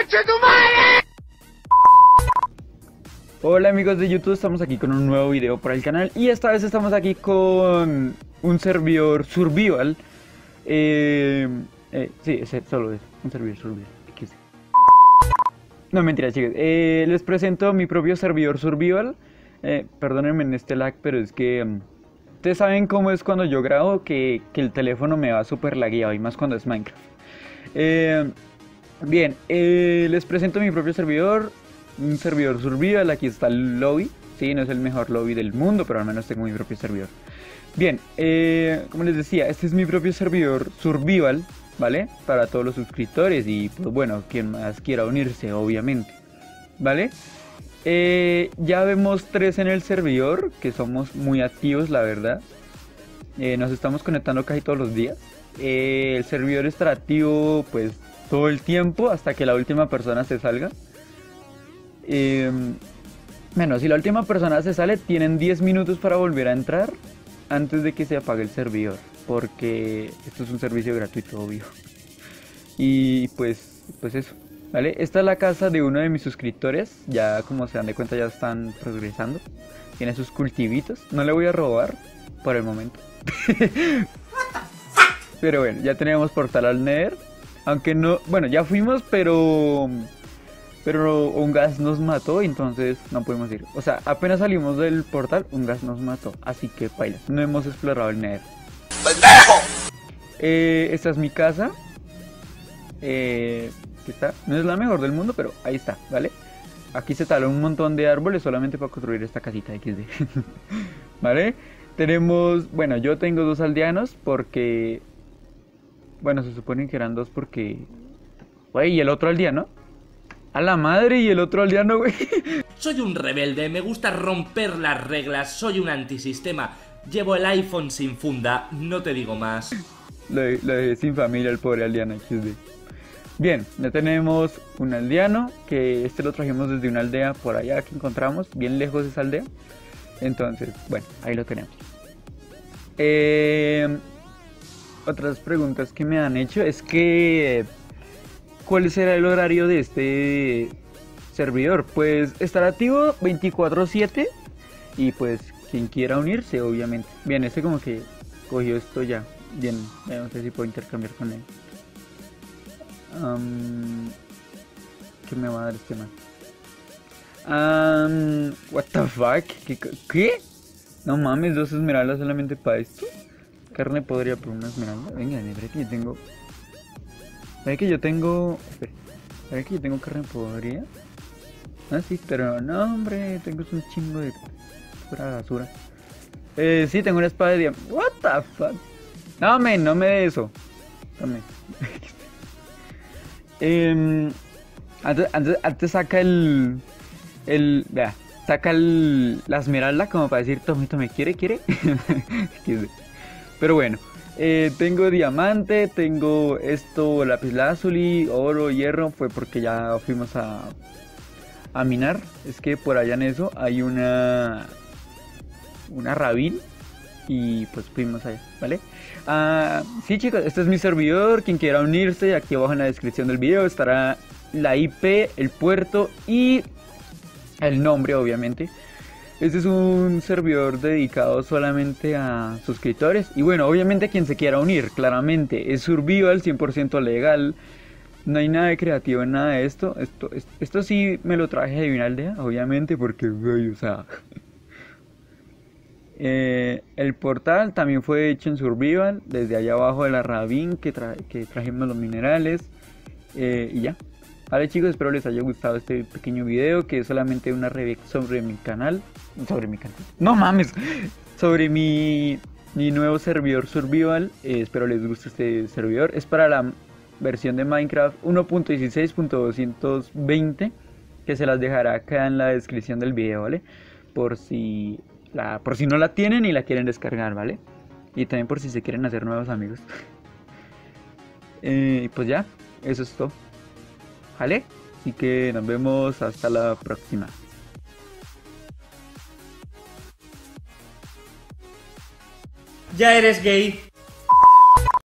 ¡Conche tu madre! Hola amigos de YouTube, estamos aquí con un nuevo video para el canal. Y esta vez estamos aquí con un servidor survival. Sí, solo es un servidor survival. No, mentira chicos, les presento mi propio servidor survival. Perdónenme en este lag, pero es que ustedes saben cómo es cuando yo grabo, que el teléfono me va súper lagueado, y más cuando es Minecraft. Bien, les presento mi propio servidor, un servidor survival. Aquí está el lobby. Sí, no es el mejor lobby del mundo, pero al menos tengo mi propio servidor. Bien, como les decía, este es mi propio servidor survival, ¿vale? Para todos los suscriptores y, pues bueno, quien más quiera unirse, obviamente, ¿vale? Ya vemos 3 en el servidor, que somos muy activos, la verdad. Nos estamos conectando casi todos los días. El servidor estará activo, pues, todo el tiempo hasta que la última persona se salga. Bueno, si la última persona se sale, tienen 10 minutos para volver a entrar antes de que se apague el servidor, porque esto es un servicio gratuito, obvio. Y pues eso, ¿vale? Esta es la casa de uno de mis suscriptores. Ya, como se dan de cuenta, ya están progresando. Tiene sus cultivitos. No le voy a robar por el momento. Pero bueno, ya tenemos portal al Nether. Aunque no, bueno, ya fuimos, pero un gas nos mató, entonces no pudimos ir. O sea, apenas salimos del portal, un gas nos mató. Así que paila, no hemos explorado el Nether. Esta es mi casa. Aquí está. No es la mejor del mundo, pero ahí está, ¿vale? Aquí se taló un montón de árboles solamente para construir esta casita XD. ¿Vale? Tenemos, bueno, yo tengo 2 aldeanos porque... Bueno, se supone que eran 2 porque... Güey, y el otro aldeano. A la madre, y el otro aldeano, güey. Soy un rebelde, me gusta romper las reglas, soy un antisistema. Llevo el iPhone sin funda, no te digo más. Lo dejé sin familia, el pobre aldeano XD. Bien, ya tenemos un aldeano, que este lo trajimos desde una aldea por allá que encontramos, bien lejos de esa aldea. Entonces, bueno, ahí lo tenemos. Otras preguntas que me han hecho es que... ¿Cuál será el horario de este servidor? Pues estará activo 24/7 y pues quien quiera unirse, obviamente. Bien, este como que cogió esto ya. Bien, no sé si puedo intercambiar con él. ¿Qué me va a dar este man? What the fuck? ¿Qué? No mames, 2 esmeraldas solamente para esto. Carne podría por una esmeralda. Venga, mira que yo tengo... ¿Sabes que yo tengo? ¿Sabes que yo tengo carne podrida? Ah, sí, pero no, hombre, tengo un chingo de pura basura. Sí, tengo una espada de diamante. What the fuck? No, men, no me de eso. Dame. Antes saca el vea, saca la esmeralda como para decir, tomito, me quiere. Pero bueno. Tengo diamante, tengo esto, lapislázuli, oro, hierro. Fue porque ya fuimos a minar. Es que por allá en eso hay una ravine y pues fuimos allá, ¿vale? Sí chicos, este es mi servidor. Quien quiera unirse, aquí abajo en la descripción del video estará la IP, el puerto y el nombre, obviamente. Este es un servidor dedicado solamente a suscriptores. Y bueno, obviamente quien se quiera unir, claramente. Es survival, 100% legal. No hay nada de creativo en nada de esto. Esto sí me lo traje de una aldea, obviamente, porque, güey, o sea... el portal también fue hecho en survival. Desde allá abajo de la ravine que trajimos los minerales. Y ya. Vale chicos, espero les haya gustado este pequeño video, que es solamente una review sobre mi canal. Sobre mi canal. No mames. Sobre mi nuevo servidor survival. Espero les guste este servidor. Es para la versión de Minecraft 1.16.220. Que se las dejará acá en la descripción del video, ¿vale? Por si no la tienen y la quieren descargar, ¿vale? Y también por si se quieren hacer nuevos amigos. Pues ya, eso es todo. ¿Vale? Así que nos vemos hasta la próxima. ¿Ya eres gay?